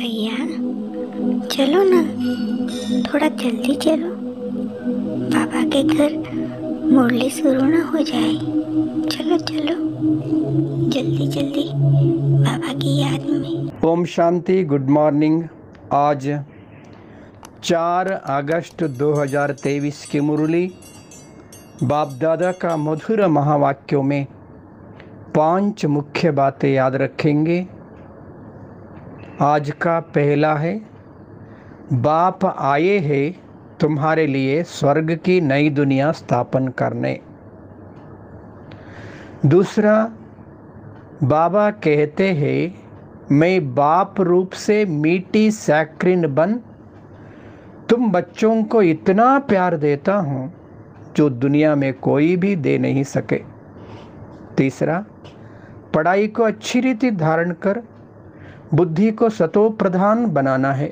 भैया चलो ना, थोड़ा जल्दी चलो, बाबा के घर मुरली शुरू ना हो जाए। चलो चलो जल्दी जल्दी, बाबा की याद में। ओम शांति। Good morning. आज 4 अगस्त 2023 की मुरली बाप दादा का मधुर महावाक्यों में 5 मुख्य बातें याद रखेंगे। आज का पहला है, बाप आए हैं तुम्हारे लिए स्वर्ग की नई दुनिया स्थापन करने। दूसरा, बाबा कहते हैं मैं बाप रूप से मीठी सैक्रिन बन तुम बच्चों को इतना प्यार देता हूँ जो दुनिया में कोई भी दे नहीं सके। तीसरा, पढ़ाई को अच्छी रीति धारण कर बुद्धि को सतोप्रधान बनाना है।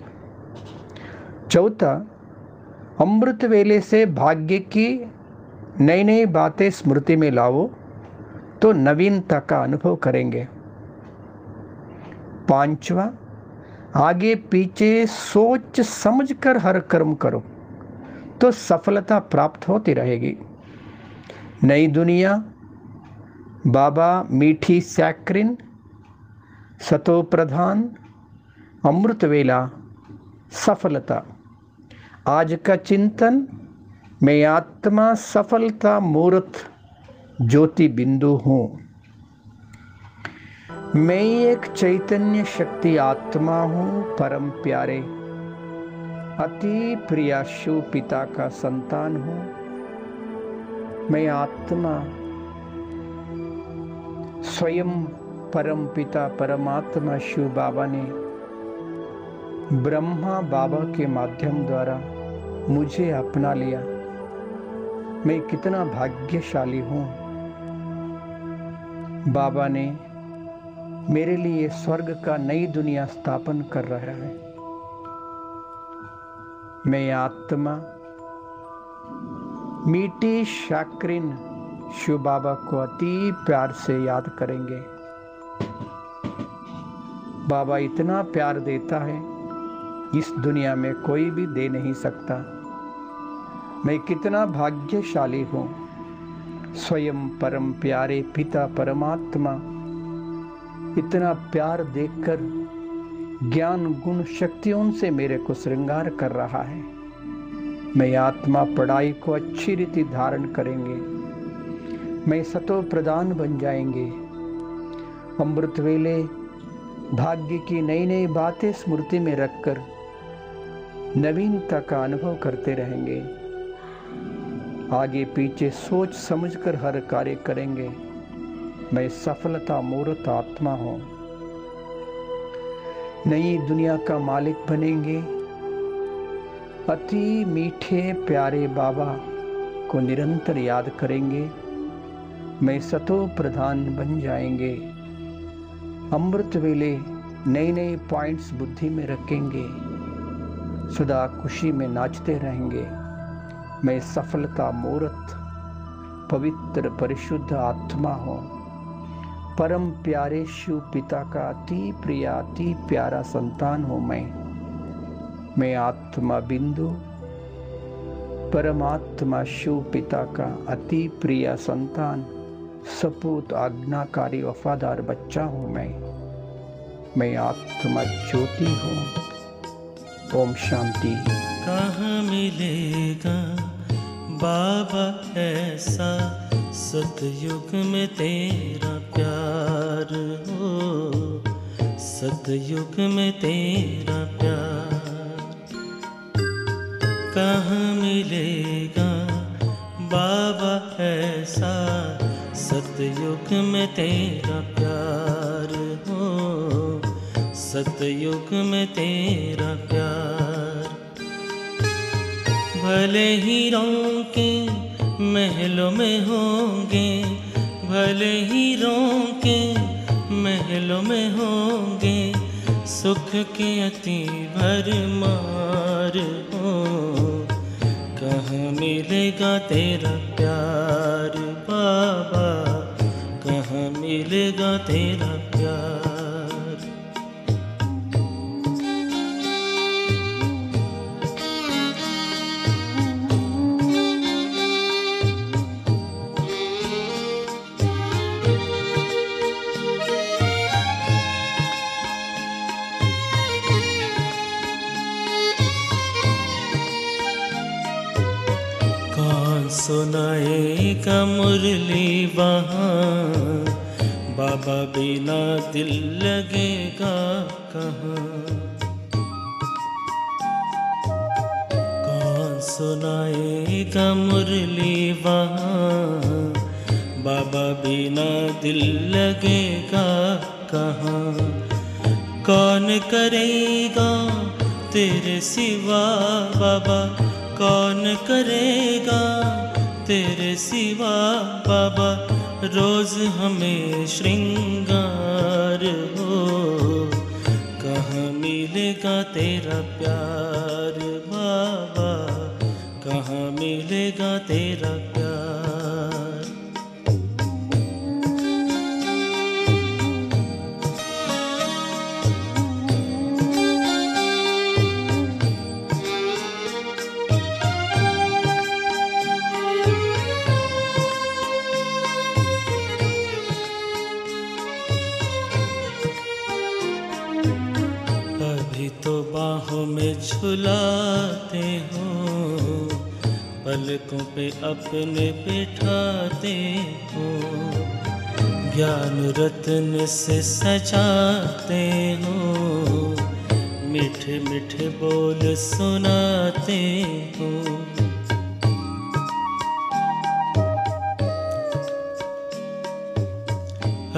चौथा, अमृत वेले से भाग्य की नई नई बातें स्मृति में लाओ तो नवीनता का अनुभव करेंगे। पांचवा, आगे पीछे सोच समझ कर हर कर्म करो तो सफलता प्राप्त होती रहेगी। नई दुनिया, बाबा, मीठी सैक्रिन, सतोप्रधान, अमृत वेला, सफलता। आज का चिंतन, मैं आत्मा सफलता मूर्त ज्योति बिंदु हूँ। मैं एक चैतन्य शक्ति आत्मा हूँ, परम प्यारे अति प्रिया शिव पिता का संतान हूँ। मैं आत्मा स्वयं परम पिता परमात्मा शिव बाबा ने ब्रह्मा बाबा के माध्यम द्वारा मुझे अपना लिया। मैं कितना भाग्यशाली हूँ। बाबा ने मेरे लिए स्वर्ग का नई दुनिया स्थापन कर रहा है। मैं आत्मा मीठी शाक्रिन शिव बाबा को अति प्यार से याद करेंगे। बाबा इतना प्यार देता है, इस दुनिया में कोई भी दे नहीं सकता। मैं कितना भाग्यशाली हूँ, स्वयं परम प्यारे पिता परमात्मा इतना प्यार देकर ज्ञान गुण शक्तियों से मेरे को श्रृंगार कर रहा है। मैं आत्मा पढ़ाई को अच्छी रीति धारण करेंगे। मैं सतो प्रदान बन जाएंगे। अमृत वेले भाग्य की नई नई बातें स्मृति में रखकर नवीनता का अनुभव करते रहेंगे। आगे पीछे सोच समझकर हर कार्य करेंगे। मैं सफलता मूर्त आत्मा हूँ। नई दुनिया का मालिक बनेंगे। अति मीठे प्यारे बाबा को निरंतर याद करेंगे। मैं सतो प्रधान बन जाएंगे। अमृत वेले नए नए पॉइंट्स बुद्धि में रखेंगे। सदा खुशी में नाचते रहेंगे। मैं सफलता मूर्त पवित्र परिशुद्ध आत्मा हूँ, परम प्यारे शिव पिता का अति प्यारा संतान हूँ। मैं आत्मा बिंदु परमात्मा शिव पिता का अति प्रिय संतान, सपूत आज्ञाकारी वफादार बच्चा हूँ। मैं आत्मा ज्योति हूँ। ओम शांति। कहाँ मिलेगा बाबा ऐसा सतयुग में तेरा प्यार हो, सतयुग में तेरा प्यार कहाँ मिलेगा बाबा ऐसा सतयुग में तेरा प्यार हो, सतयुग में तेरा प्यार। भले हीरों के महलों में होंगे, भले हीरों के महलों में होंगे सुख के अति भरमार हो। कहाँ मिलेगा तेरा प्यार बाबा, कहाँ मिलेगा तेरा प्यार। सुनाएगा मुरली वहाँ, बाबा बिना दिल लगेगा कहाँ। कौन सुनाएगा मुरली वहाँ, बाबा बिना दिल लगेगा कहाँ। कौन करेगा तेरे सिवा बाबा, कौन करेगा तेरे सिवा बाबा। रोज हमें श्रृंगार हो, कहाँ मिलेगा तेरा प्यार बाबा, कहाँ मिलेगा तेरा प्यार। तो बाहों में झुलाते हो, पलकों पे अपने बिठाते हो, ज्ञान रत्न से सजाते हो, मीठे मीठे बोल सुनाते हो।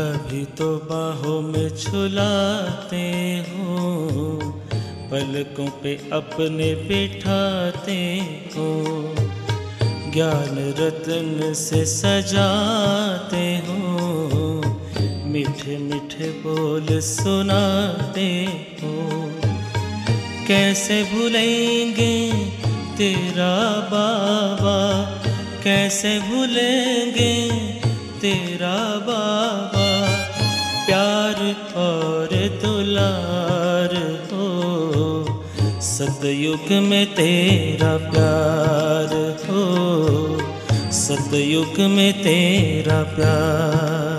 अभी तो बाहों में झुलाते हो, पलकों पे अपने बिठाते हो, ज्ञान रत्न से सजाते हो, मीठे मीठे बोल सुनाते हो। कैसे भूलेंगे तेरा बाबा, कैसे भूलेंगे तेरा बाबा। प्यार और दुलार हो, सतयुग में तेरा प्यार हो, सतयुग में तेरा प्यार।